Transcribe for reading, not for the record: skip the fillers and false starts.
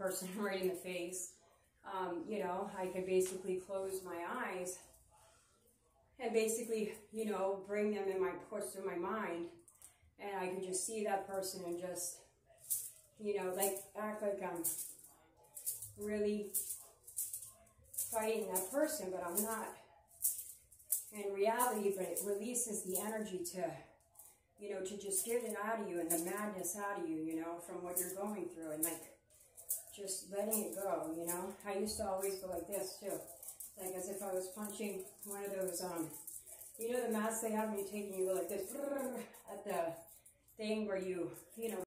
person right in the face. You know, I could basically close my eyes and basically, you know, bring them in my course through my mind, and I can just see that person and just, you know, like act like I'm really fighting that person, but I'm not in reality. But it releases the energy to, you know, to just get it out of you and the madness out of you, you know, from what you're going through, and like just letting it go, you know. I used to always go like this too, like as if I was punching one of those, you know, the masks they have when you take and you go like this at the thing where you, you know,